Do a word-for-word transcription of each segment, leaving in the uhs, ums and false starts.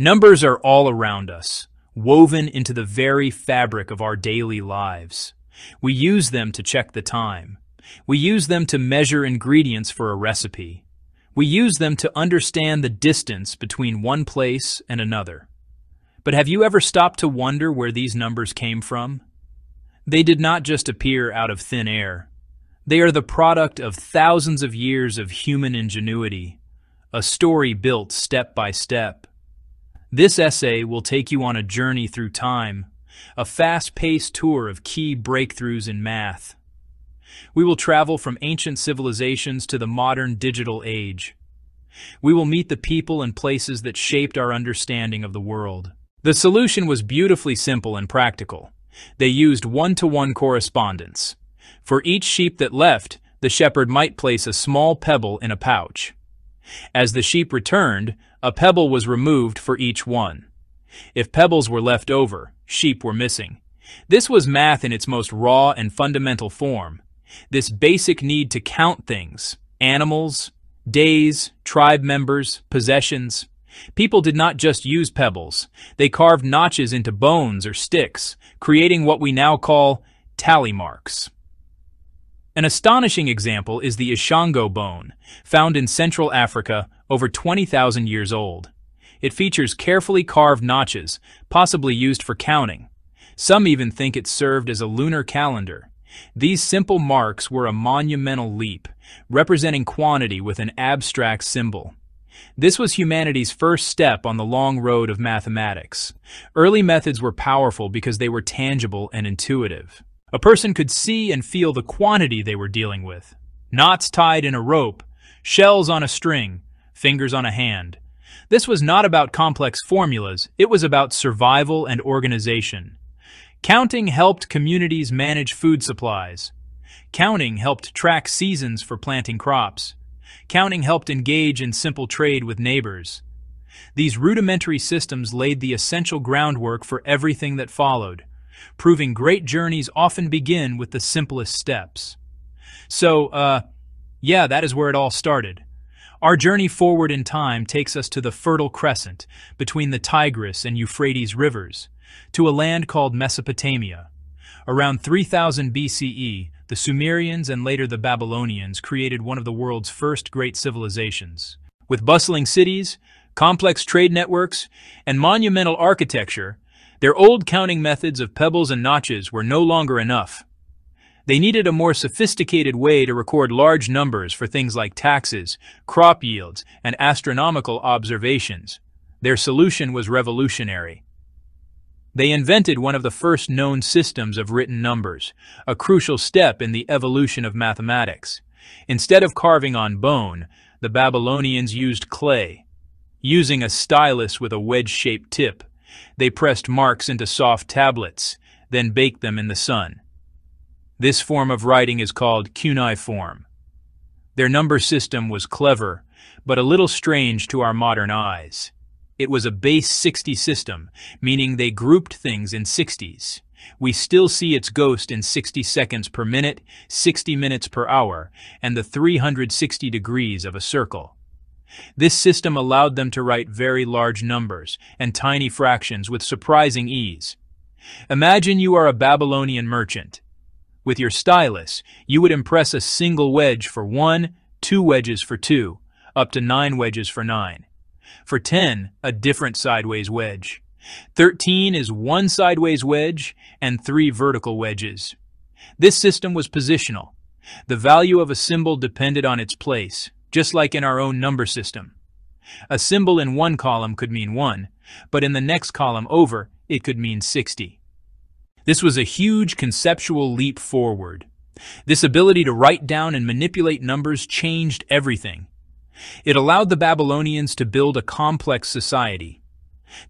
Numbers are all around us, woven into the very fabric of our daily lives. We use them to check the time. We use them to measure ingredients for a recipe. We use them to understand the distance between one place and another. But have you ever stopped to wonder where these numbers came from? They did not just appear out of thin air. They are the product of thousands of years of human ingenuity, a story built step by step. This essay will take you on a journey through time, a fast-paced tour of key breakthroughs in math. We will travel from ancient civilizations to the modern digital age. We will meet the people and places that shaped our understanding of the world. The solution was beautifully simple and practical. They used one-to-one correspondence. For each sheep that left, the shepherd might place a small pebble in a pouch. As the sheep returned, a pebble was removed for each one. If pebbles were left over, sheep were missing. This was math in its most raw and fundamental form. This basic need to count things, animals, days, tribe members, possessions. People did not just use pebbles. They carved notches into bones or sticks, creating what we now call tally marks. An astonishing example is the Ishango bone, found in Central Africa, over twenty thousand years old. It features carefully carved notches, possibly used for counting. Some even think it served as a lunar calendar. These simple marks were a monumental leap, representing quantity with an abstract symbol. This was humanity's first step on the long road of mathematics. Early methods were powerful because they were tangible and intuitive. A person could see and feel the quantity they were dealing with. Knots tied in a rope, shells on a string, fingers on a hand. This was not about complex formulas, it was about survival and organization. Counting helped communities manage food supplies. Counting helped track seasons for planting crops. Counting helped engage in simple trade with neighbors. These rudimentary systems laid the essential groundwork for everything that followed, proving great journeys often begin with the simplest steps. So, uh, yeah, that is where it all started. Our journey forward in time takes us to the Fertile Crescent, between the Tigris and Euphrates rivers, to a land called Mesopotamia. Around three thousand B C E, the Sumerians and later the Babylonians created one of the world's first great civilizations. With bustling cities, complex trade networks, and monumental architecture, their old counting methods of pebbles and notches were no longer enough. They needed a more sophisticated way to record large numbers for things like taxes, crop yields, and astronomical observations. Their solution was revolutionary. They invented one of the first known systems of written numbers, a crucial step in the evolution of mathematics. Instead of carving on bone, the Babylonians used clay. Using a stylus with a wedge-shaped tip, they pressed marks into soft tablets, then baked them in the sun. This form of writing is called cuneiform. Their number system was clever, but a little strange to our modern eyes. It was a base sixty system, meaning they grouped things in sixties. We still see its ghost in sixty seconds per minute, sixty minutes per hour, and the three hundred sixty degrees of a circle. This system allowed them to write very large numbers and tiny fractions with surprising ease. Imagine you are a Babylonian merchant. With your stylus, you would impress a single wedge for one, two wedges for two, up to nine wedges for nine. For ten, a different sideways wedge. Thirteen is one sideways wedge and three vertical wedges. This system was positional. The value of a symbol depended on its place, just like in our own number system. A symbol in one column could mean one, but in the next column over, it could mean sixty. This was a huge conceptual leap forward. This ability to write down and manipulate numbers changed everything. It allowed the Babylonians to build a complex society.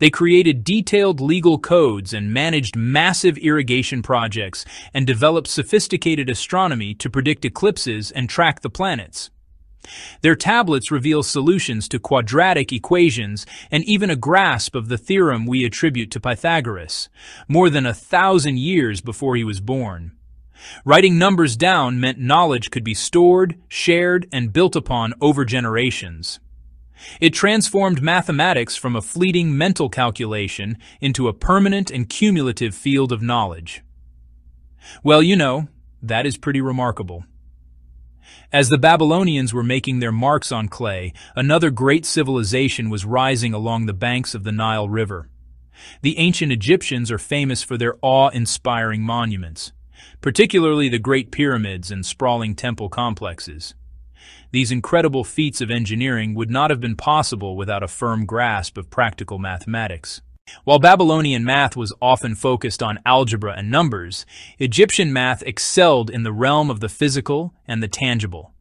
They created detailed legal codes and managed massive irrigation projects and developed sophisticated astronomy to predict eclipses and track the planets. Their tablets reveal solutions to quadratic equations and even a grasp of the theorem we attribute to Pythagoras, more than a thousand years before he was born. Writing numbers down meant knowledge could be stored, shared, and built upon over generations. It transformed mathematics from a fleeting mental calculation into a permanent and cumulative field of knowledge. Well, you know, that is pretty remarkable. As the Babylonians were making their marks on clay, another great civilization was rising along the banks of the Nile River. The ancient Egyptians are famous for their awe-inspiring monuments, particularly the Great Pyramids and sprawling temple complexes. These incredible feats of engineering would not have been possible without a firm grasp of practical mathematics. While Babylonian math was often focused on algebra and numbers, Egyptian math excelled in the realm of the physical and the tangible.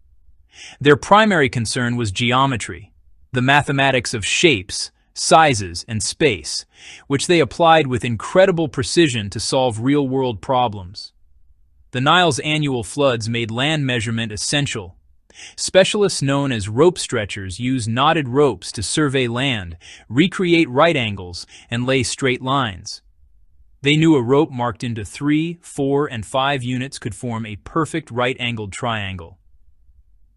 Their primary concern was geometry, the mathematics of shapes, sizes, and space, which they applied with incredible precision to solve real-world problems. The Nile's annual floods made land measurement essential. Specialists known as rope stretchers use knotted ropes to survey land, recreate right angles, and lay straight lines. They knew a rope marked into three, four, and five units could form a perfect right-angled triangle.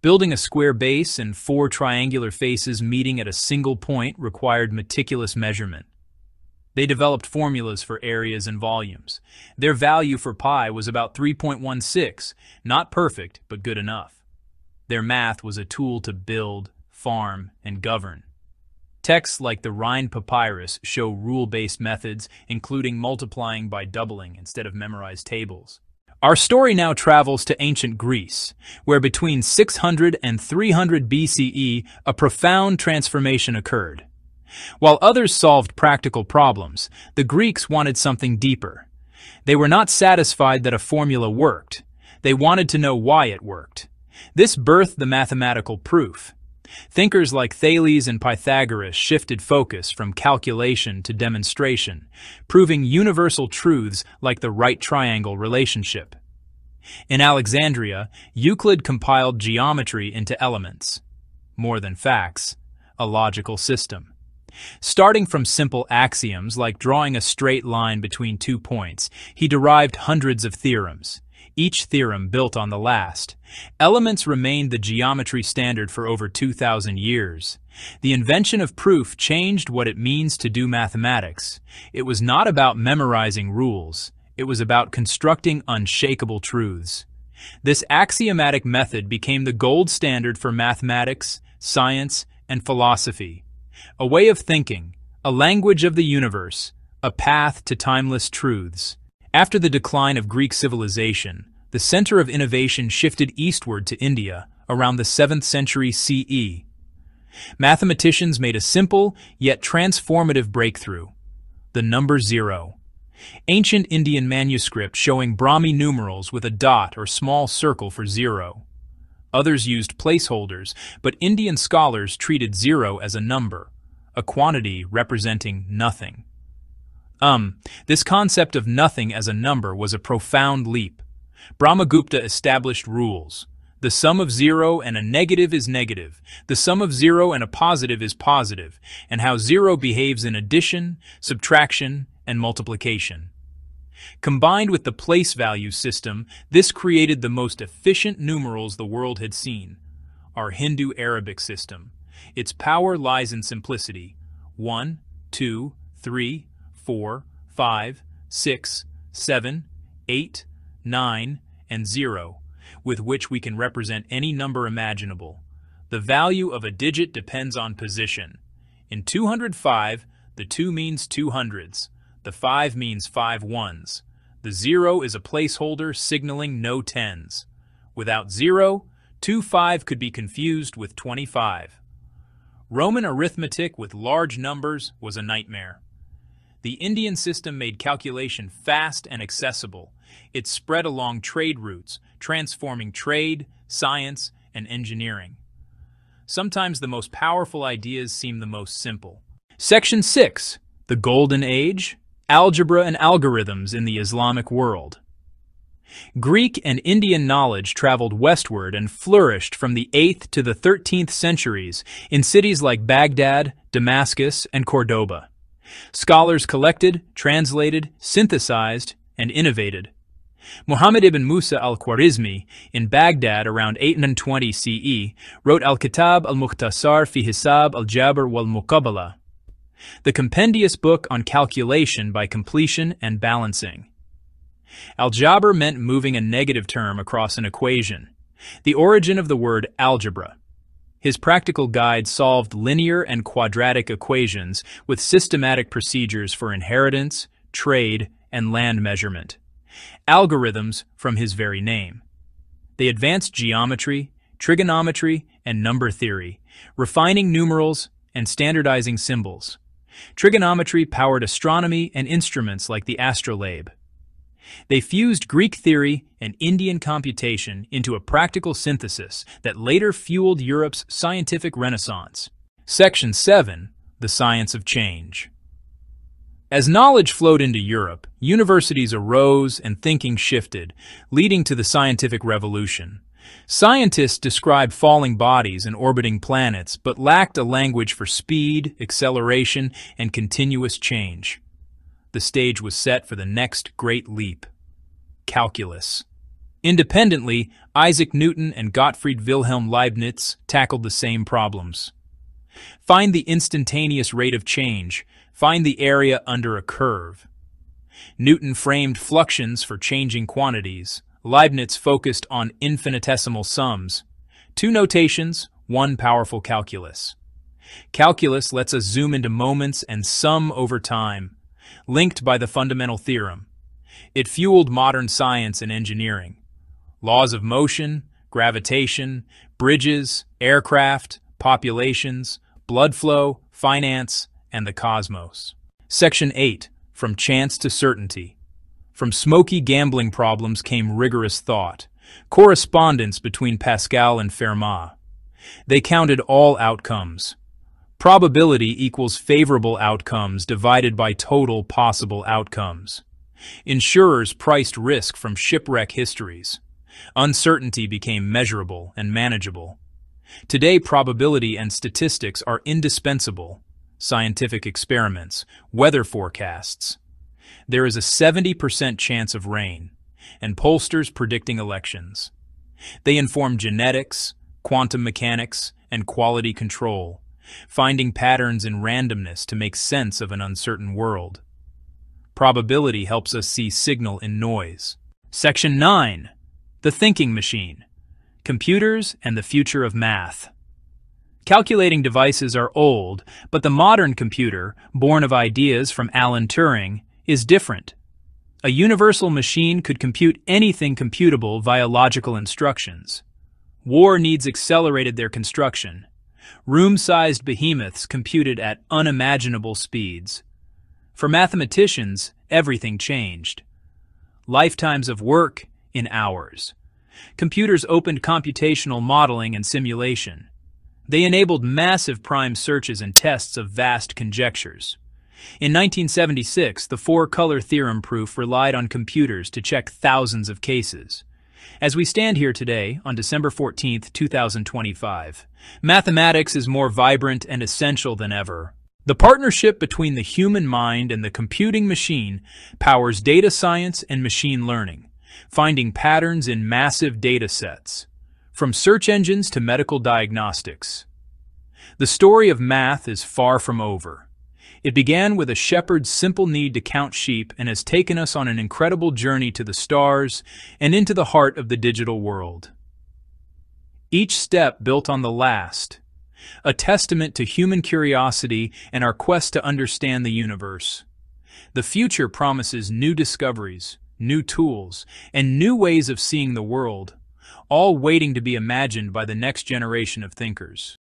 Building a square base and four triangular faces meeting at a single point required meticulous measurement. They developed formulas for areas and volumes. Their value for pi was about three point one six, not perfect, but good enough. Their math was a tool to build, farm, and govern. Texts like the Rhind Papyrus show rule-based methods, including multiplying by doubling instead of memorized tables. Our story now travels to ancient Greece, where between six hundred and three hundred B C E, a profound transformation occurred. While others solved practical problems, the Greeks wanted something deeper. They were not satisfied that a formula worked. They wanted to know why it worked. This birthed the mathematical proof. Thinkers like Thales and Pythagoras shifted focus from calculation to demonstration, proving universal truths like the right triangle relationship. In Alexandria, Euclid compiled geometry into elements. More than facts, a logical system. Starting from simple axioms like drawing a straight line between two points, he derived hundreds of theorems. Each theorem built on the last. Elements remained the geometry standard for over two thousand years. The invention of proof changed what it means to do mathematics. It was not about memorizing rules. It was about constructing unshakable truths. This axiomatic method became the gold standard for mathematics, science, and philosophy. A way of thinking, a language of the universe, a path to timeless truths. After the decline of Greek civilization, the center of innovation shifted eastward to India around the seventh century C E. Mathematicians made a simple yet transformative breakthrough, the number zero. Ancient Indian manuscript showing Brahmi numerals with a dot or small circle for zero. Others used placeholders, but Indian scholars treated zero as a number, a quantity representing nothing. Um, this concept of nothing as a number was a profound leap. Brahmagupta established rules. The sum of zero and a negative is negative. The sum of zero and a positive is positive, and how zero behaves in addition, subtraction, and multiplication. Combined with the place value system, this created the most efficient numerals the world had seen, our Hindu-Arabic system. Its power lies in simplicity. One, two, three, four, five, six, seven, eight, nine, and zero, with which we can represent any number imaginable. The value of a digit depends on position. In two hundred five, the two means two hundreds, the five means five ones. The zero is a placeholder signaling no tens. Without zero, two five could be confused with twenty-five. Roman arithmetic with large numbers was a nightmare. The Indian system made calculation fast and accessible. It spread along trade routes, transforming trade, science, and engineering. Sometimes the most powerful ideas seem the most simple. Section six. The Golden Age, Algebra and Algorithms in the Islamic World. Greek and Indian knowledge traveled westward and flourished from the eighth to the thirteenth centuries in cities like Baghdad, Damascus, and Cordoba. Scholars collected, translated, synthesized, and innovated. Muhammad ibn Musa al-Khwarizmi, in Baghdad around eight twenty C E, wrote Al-Kitab al-Mukhtasar fi Hisab al-Jabr wal-Muqabbalah, the compendious book on calculation by completion and balancing. Al-Jabr meant moving a negative term across an equation, the origin of the word algebra. His practical guide solved linear and quadratic equations with systematic procedures for inheritance, trade, and land measurement. Algorithms from his very name. They advanced geometry, trigonometry, and number theory, refining numerals and standardizing symbols. Trigonometry powered astronomy and instruments like the astrolabe. They fused Greek theory and Indian computation into a practical synthesis that later fueled Europe's scientific renaissance. Section seven. The Science of Change. As knowledge flowed into Europe, universities arose and thinking shifted, leading to the scientific revolution. Scientists described falling bodies and orbiting planets, but lacked a language for speed, acceleration, and continuous change. The stage was set for the next great leap: calculus. Independently, Isaac Newton and Gottfried Wilhelm Leibniz tackled the same problems. Find the instantaneous rate of change, find the area under a curve. Newton framed fluxions for changing quantities. Leibniz focused on infinitesimal sums. Two notations, one powerful calculus. Calculus lets us zoom into moments and sum over time, linked by the fundamental theorem. It fueled modern science and engineering. Laws of motion, gravitation, bridges, aircraft, populations, blood flow, finance, and the cosmos. Section eight. From Chance to Certainty. From smoky gambling problems came rigorous thought, correspondence between Pascal and Fermat. They counted all outcomes. Probability equals favorable outcomes divided by total possible outcomes. Insurers priced risk from shipwreck histories. Uncertainty became measurable and manageable. Today, probability and statistics are indispensable. Scientific experiments, weather forecasts. There is a seventy percent chance of rain, and pollsters predicting elections. They inform genetics, quantum mechanics, and quality control, finding patterns in randomness to make sense of an uncertain world. Probability helps us see signal in noise. Section nine. The Thinking Machine. Computers and the Future of Math. Calculating devices are old, but the modern computer, born of ideas from Alan Turing, is different. A universal machine could compute anything computable via logical instructions. War needs accelerated their construction. Room-sized behemoths computed at unimaginable speeds. For mathematicians, everything changed. Lifetimes of work in hours. Computers opened computational modeling and simulation. They enabled massive prime searches and tests of vast conjectures. In nineteen seventy-six, the four-color theorem proof relied on computers to check thousands of cases. As we stand here today, on December fourteenth two thousand twenty-five, mathematics is more vibrant and essential than ever. The partnership between the human mind and the computing machine powers data science and machine learning, finding patterns in massive data sets, from search engines to medical diagnostics. The story of math is far from over. It began with a shepherd's simple need to count sheep and has taken us on an incredible journey to the stars and into the heart of the digital world. Each step built on the last, a testament to human curiosity and our quest to understand the universe. The future promises new discoveries, new tools, and new ways of seeing the world, all waiting to be imagined by the next generation of thinkers.